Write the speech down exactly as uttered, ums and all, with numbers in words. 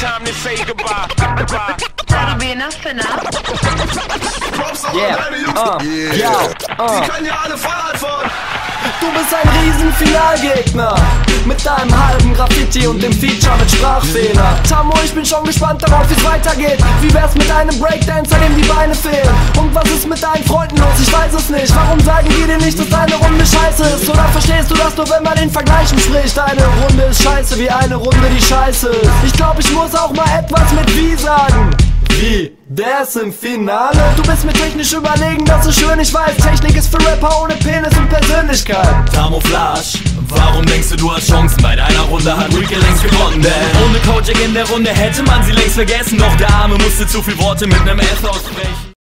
time to say goodbye. Goodbye. That'll be enough for now. Yeah, uh, yeah, uh. Die können ja alle Fahrrad fahren. Du bist ein riesen Finalgegner mit deinem halben Graffiti und dem Feature mit Sprachfehler. Tammo, ich bin schon gespannt darauf, wie's weitergeht. Wie wär's mit einem Breakdancer, dem die Beine fehlen? Und was ist mit deinen Freunden los? Ich weiß es nicht. Warum sagen die dir nicht, dass deine Runde scheiße ist? Oder verstehst du das nur, wenn man in Vergleichen spricht? Eine Runde ist scheiße wie eine Runde, die scheiße ist. Ich glaub, ich muss auch mal etwas mit wie sagen. Wie? Der ist im Finale? Du bist mir technisch überlegen, das ist schön, ich weiß. Technik ist für Rapper ohne Penis und Persönlichkeit. Camouflage, warum denkst du, du hast Chancen? Bei deiner Runde hat Rieke längst gewonnen, denn ohne Coaching in der Runde hätte man sie längst vergessen. Doch der Arme musste zu viel Worte mit nem F aussprechen.